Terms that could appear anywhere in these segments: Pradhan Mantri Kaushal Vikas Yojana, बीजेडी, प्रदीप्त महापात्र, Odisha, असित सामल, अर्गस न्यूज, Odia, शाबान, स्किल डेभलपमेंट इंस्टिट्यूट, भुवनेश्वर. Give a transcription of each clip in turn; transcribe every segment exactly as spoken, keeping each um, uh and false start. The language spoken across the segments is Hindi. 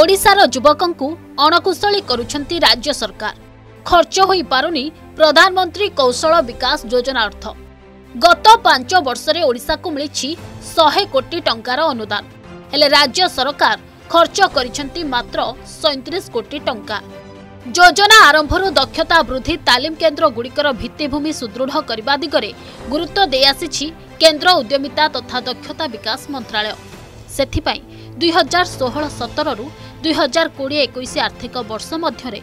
ओडिशार युवकंकु अणकुशली करुछंती राज्य सरकार। खर्च होई पारुनी प्रधानमंत्री कौशल विकास योजना अर्थ। गत पांच वर्ष रे ओडिशा को मिली सौ कोटी टंकार अनुदान, हेले राज्य सरकार खर्च करिसेंती मात्र सैंतीस कोटी टंका। योजना आरंभरु दक्षता वृद्धि तालीम केन्द्र गुड़िकर भित्तिभूमि सुदृढ़ करने दिगरे गुरुत्व दे आसिछि केन्द्र उद्यमिता तथा दक्षता विकास मंत्रालय। सेथिपाई दो हज़ार सोलह सत्रह रु दो हज़ार बीस इक्कीस आर्थिक वर्ष मध्यरे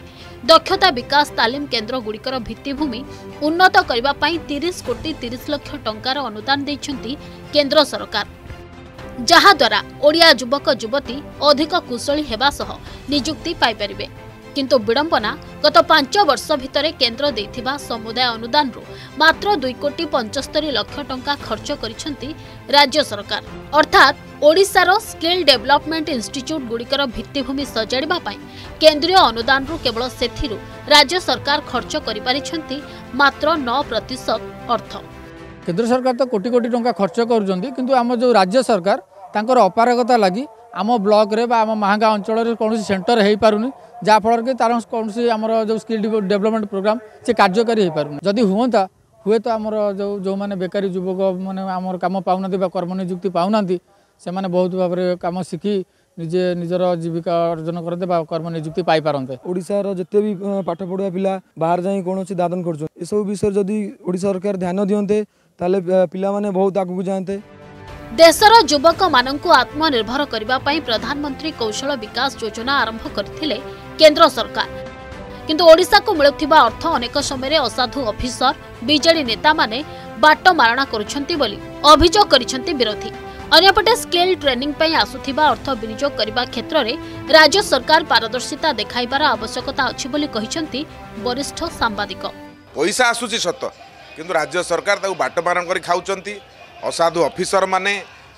दक्षता विकास तालीम केन्द्र गुड़िकर भित्तिभूमि उन्नत करबा पई तीस कोटी तीस लाख टंकार अनुदान दैछंती केन्द्र सरकार, जहा द्वारा ओडिया युवक युवती अधिक कुशली हेबा सह नियुक्ति पाई परिबे। किंतु विडंबना गत पांच वर्ष भितरे केन्द्र देथिबा समुदाय अनुदान रु मात्र दो कोटी पचहत्तर लाख टंका खर्च करिसेंती राज्य सरकार। अर्थात ओडिशार स्किल डेभलपमेंट इंस्टिट्यूट गुड़िकर भित्तिभूमि सजाड़िबा पई केन्द्रीय अनुदान रु केवल सेथिरु राज्य सरकार खर्च करि परिसेंती मात्र नौ प्रतिशत अर्थ। केन्द्र सरकार तो कोटी कोटी टंका खर्च करूछंती, किंतु हम जो राज्य सरकार तांकर अपारगता लगी आम ब्लॉक रे बा आम महांगा अंचल कौन सेंटर हो पारुनी, जहाँफल कि तार कौन आम जो स्किल डेवलपमेंट प्रोग्राम से कार्यकारी हो पारुनी। जदि हुआ हुए तो आमर जो जो मैंने बेकारी युवक मैंने आम कम पाऊना कर्मनियुक्ति पाऊना से मैंने बहुत भाव में कम शिखी निजे निजर जीविका अर्जन करते कर्मनियुक्ति पाई पारते। ओडिशार जिते भी पाठ पढ़ुआ पिला बाहर जाई कौन दादन कर सब विषय जदि ओडिशा सरकार ध्यान दियंते पिला माने बहुत आगु जाते। देशर युवक मानंकु आत्मनिर्भर करबा पई प्रधानमंत्री कौशल विकास योजना आरंभ करथिले केंद्र सरकार, किंतु ओडिशा को मिलुथिबा अर्थ अनेक समय असाधु अफिसर बीजेडी नेता माने बाट मारणा करूछंती बोली अभियोग करिसंती विरोधी। अन्यपटे स्किल ट्रेनिंग पई आसुथिबा अर्थ विनियोग करबा क्षेत्र रे राज्य सरकार पारदर्शिता देखाइबार आवश्यकता अछि बोली कहिसंती वरिष्ठ सांबादिक। पैसा आसुछि सत, किंतु राज्य सरकार ताकु बाट मारण करी खाउछंती। असाधु अफिसर माने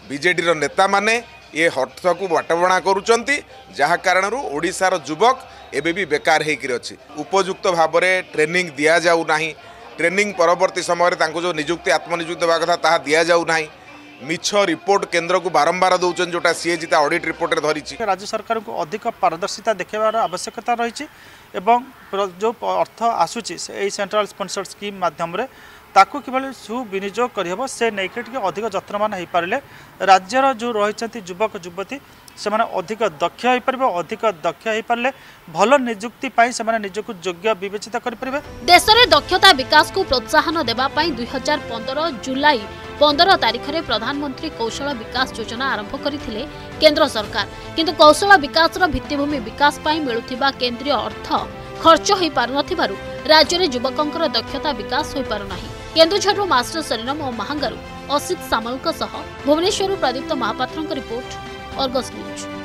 बीजेडी रो नेता माने ये अर्थ को बाटबणा करूचंती, जहा कारण ओडिशा रो युवक एबे भी बेकार हेकि अछि। उपयुक्त भाव में ट्रेनिंग दिया जाउ नाही, ट्रेनिंग परवर्ती समय रे तांको जो नियुक्ति आत्मनियुक्ति देबा कथा ताहा दिया जाउ नाही। मिछ रिपोर्ट केन्द्र को बारंबार दौचन जोटा सीए जिता ऑडिट रिपोर्ट रे धरिछि। राज्य सरकार को अधिक पारदर्शिता देखेबार आवश्यकता रहिछि एवं जो अर्थ आसुछि से सेंट्रल स्पॉन्सर स्कीम माध्यम रे ताकू किभली सुविनियोग करहबो से नैके अधिक जत्रमान हो पारे राज्यर जो रही युवक युवती से अधिक दक्ष हो पारे। अधिक दक्ष हो पारे भल नियुक्ति से निजक योग्य बिवेचित करें। देश में दक्षता विकास को प्रोत्साहन देवाई दुई हजार पंदर जुलाई पंदर तारीख में प्रधानमंत्री कौशल विकास योजना आरंभ करथिले केंद्र सरकार, किंतु कौशल विकास भित्तिभूमि विकास मिलुथिबा केंद्रीय अर्थ खर्च हो पार राज्य में युवकों दक्षता विकास हो पार ना। केन्दुझर मास्टर सरिनम और महांगारू असित सामल सह भुवनेश्वर प्रदीप्त महापात्र report अर्गस न्यूज।